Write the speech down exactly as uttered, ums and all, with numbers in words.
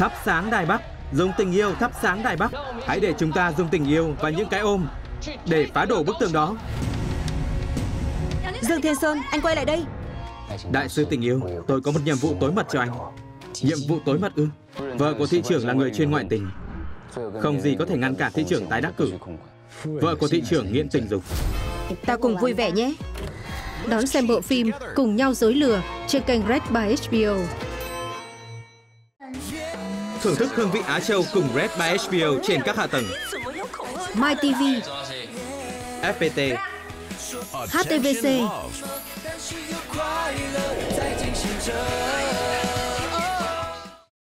Thắp sáng Đài Bắc, dùng tình yêu thắp sáng Đài Bắc. Hãy để chúng ta dùng tình yêu và những cái ôm để phá đổ bức tường đó. Dương Thiên Sơn, anh quay lại đây. Đại sứ tình yêu, tôi có một nhiệm vụ tối mật cho anh. Nhiệm vụ tối mật ư? Vợ của thị trưởng là người chuyên ngoại tình. Không gì có thể ngăn cản thị trưởng tái đắc cử. Vợ của thị trưởng nghiện tình dục. Ta cùng vui vẻ nhé. Đón xem bộ phim Cùng Nhau Dối Lừa trên kênh Red by hát bê ô. Thưởng thức hương vị Á Châu cùng Red by hát bê ô trên các hạ tầng MyTV, ép pê tê, hát tê vê xê.